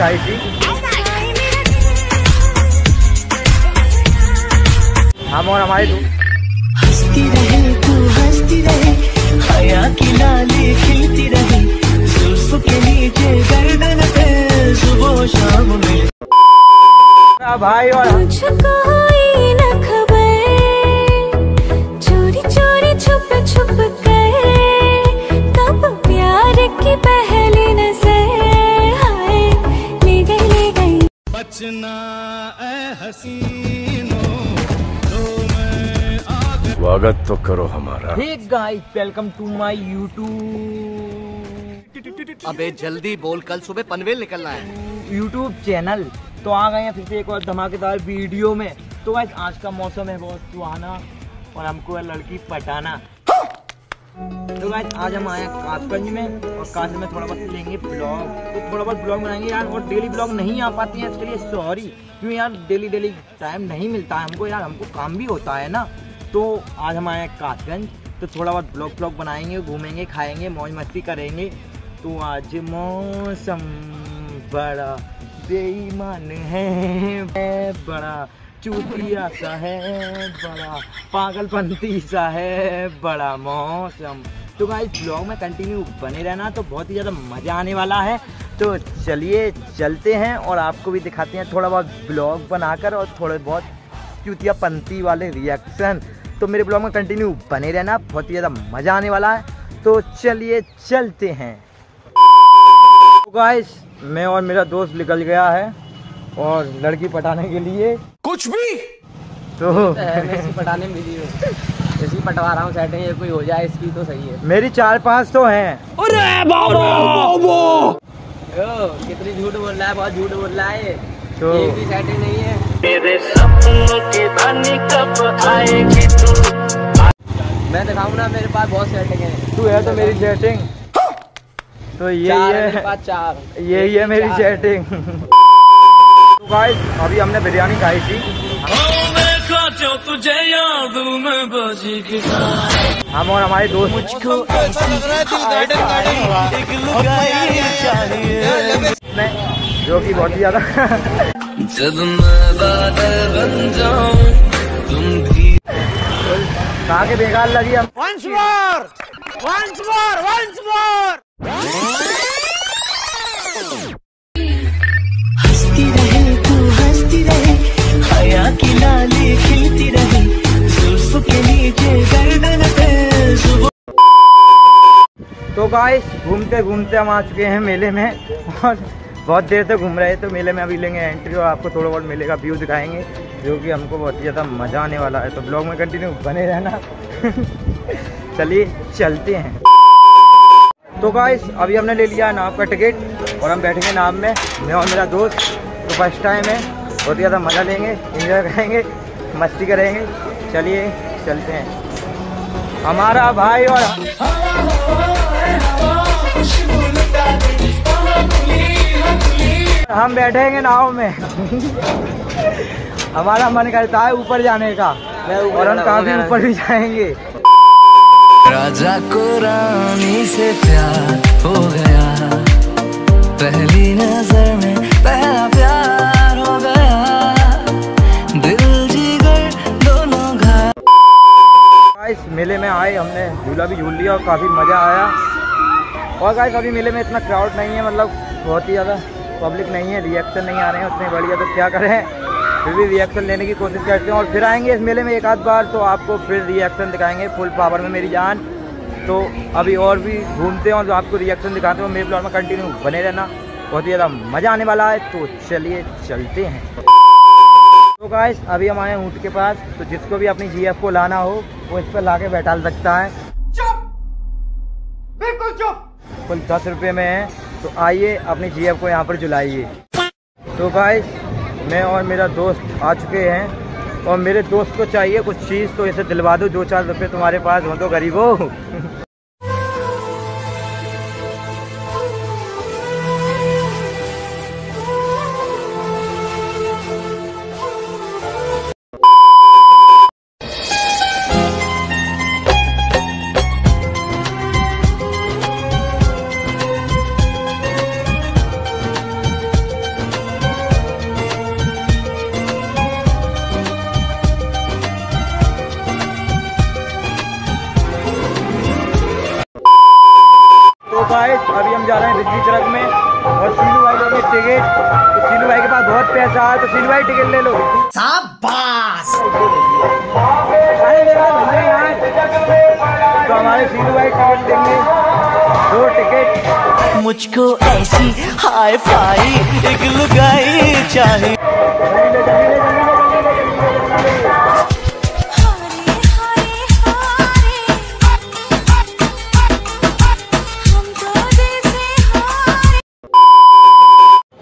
खाई थी। हम और हमारे भाई और स्वागत तो करो हमारा। Hey guys, welcome to my YouTube. अबे जल्दी बोल, कल सुबह पनवेल निकलना है। यूट्यूब चैनल तो आ गए हैं फिर से एक और धमाकेदार वीडियो में। तो गाइस, आज का मौसम है बहुत सुहाना और हमको है लड़की पटाना। तो गाइस, आज हम आए कासगंज में और कासगंज में थोड़ा बहुत लेंगे ब्लॉग, तो थोड़ा बहुत ब्लॉग बनाएंगे यार। और डेली ब्लॉग नहीं आ पाती है, इसके लिए सॉरी। क्यों यार, डेली टाइम नहीं मिलता है हमको यार, हमको काम भी होता है ना। तो आज हम आए कासगंज, तो थोड़ा बहुत ब्लॉग बनाएंगे, घूमेंगे, खाएंगे, मौज मस्ती करेंगे। तो आज मौसम बड़ा बेईमान है, बड़ा चूतिया सा है, बड़ा पागलपंती सा है, बड़ा मौसम। तो भाई ब्लॉग में कंटिन्यू बने रहना, तो बहुत ही ज़्यादा मज़ा आने वाला है। तो चलिए चलते हैं और आपको भी दिखाते हैं थोड़ा बहुत ब्लॉग बनाकर और थोड़े बहुत चूतियापंती वाले रिएक्शन। तो मेरे ब्लॉग में कंटिन्यू बने रहना, बहुत ही ज़्यादा मज़ा आने वाला है। तो चलिए चलते हैं। तो गाइस, मैं और मेरा दोस्त निकल गया है और लड़की पटाने के लिए कुछ भी। तो मैं इसकी पटाने में मिली हूँ, इसी पटवा रहा हूँ, सेटिंग ये कोई हो जाए इसकी तो सही है। मेरी 4-5 तो हैं। अरे बाबा, कितनी झूठ बोल रहा है, बहुत झूठ बोल रहा है। तो एक भी सेटिंग नहीं है। मेरे सपनों की रानी कब आएगी तू? मैं दिखाऊँ ना, मेरे पास बहुत सेटिंग है। तू है तो मेरी सेटिंग। तो यही है मेरी सेटिंग। गाइस, अभी हमने बिरयानी खाई थी। हम और हमारे दोस्त मुझको जो कि बहुत ही ज्यादा खा के बेकार लगी। हम once more तो गाइस, घूमते घूमते हम आ चुके हैं मेले में और बहुत देर तक घूम रहे थे। तो मेले में अभी लेंगे एंट्री और आपको थोड़ा बहुत मेले का व्यू दिखाएंगे, जो कि हमको बहुत ही ज़्यादा मज़ा आने वाला है। तो ब्लॉग में कंटिन्यू बने रहना। चलिए चलते हैं। तो गाइस, अभी हमने ले लिया नाव का टिकट और हम बैठेंगे नाव में, मैं और मेरा दोस्त। तो फर्स्ट टाइम है, बहुत ज़्यादा मज़ा लेंगे, एंजॉय करेंगे, मस्ती करेंगे। चलिए चलते हैं। हमारा भाई और हम बैठेंगे नाव में। हमारा मन करता है ऊपर जाने का और हम काफी ऊपर भी जाएंगे। राजा को रानी से प्यार हो गया, पहली नजर में पहला प्यार हो गया, दिल जिगर दोनों घर। इस मेले में आए, हमने झूला भी झूल लिया और काफ़ी मज़ा आया। और गाइस, अभी मेले में इतना क्राउड नहीं है, मतलब बहुत ही ज़्यादा पब्लिक नहीं है, रिएक्शन नहीं आ रहे हैं उतने बढ़िया। तो क्या करें, फिर भी रिएक्शन लेने की कोशिश करते हैं और फिर आएंगे इस मेले में एक आध बार, तो आपको फिर रिएक्शन दिखाएंगे फुल पावर में मेरी जान। तो अभी और भी घूमते हैं और तो आपको रिएक्शन दिखाते हैं। मेरे ब्लॉग में कंटिन्यू बने रहना, बहुत ही ज़्यादा मज़ा आने वाला है। तो चलिए चलते हैं। तो गाइस, अभी हम आए ऊँट के पास, तो जिसको भी अपनी GF को लाना हो वो इस पर ला के बैठा सकता है। बिल्कुल चुप। कुल 10 रुपये में है, तो आइए अपनी GF को यहाँ पर जुलाइए। तो गाइस, मैं और मेरा दोस्त आ चुके हैं और मेरे दोस्त को चाहिए कुछ चीज़, तो इसे दिलवा दो। 2-4 रुपये तुम्हारे पास हो तो गरीबो। अभी हम जा रहे हैं बिजली चरक में और सीलू भाई लोग टिकट, तो सीलू भाई के पास बहुत पैसा है तो सीलू भाई टिकट ले लो। शाबाश। तो हमारे सीलू भाई टिकट देंगे, 2 टिकट। मुझको ऐसी हाय फाई एक लुगाई चाहिए।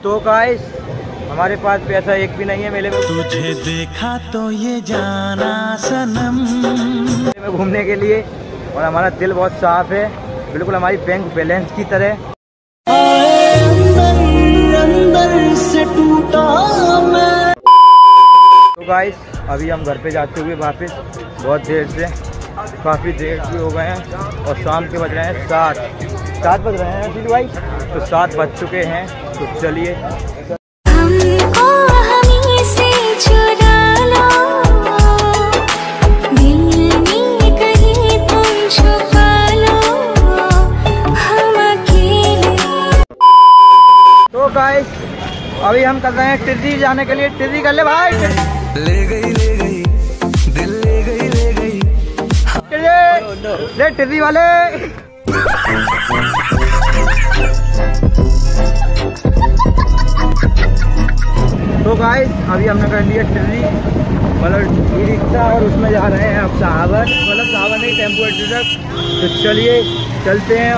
तो गाइस हमारे पास पैसा एक भी नहीं है मेले में। तुझे देखा तो ये जाना सनम। मेले में घूमने के लिए और हमारा दिल बहुत साफ है, बिल्कुल हमारी बैंक बैलेंस की तरह। अंदर से टूटा मैं। तो गाइस अभी हम घर पे जाते हुए वापस, बहुत देर से, काफ़ी देर भी हो गए हैं और शाम के बज रहे हैं 7 बज रहे हैं भाई, तो 7 बज चुके हैं। तो चलिए तो गाइस अभी हम कर रहे हैं टिर्री जाने के लिए। टिर्री कर ले भाई। ले गई दिल, ले गई ले टिर्री वाले। तो गाइस अभी हमने कर लिया टिर्री मतलब ई रिक्शा और उसमें जा रहे हैं अब सहावर, मतलब सहावर नहीं टेम्पो ट्रक। तो चलिए चलते हैं।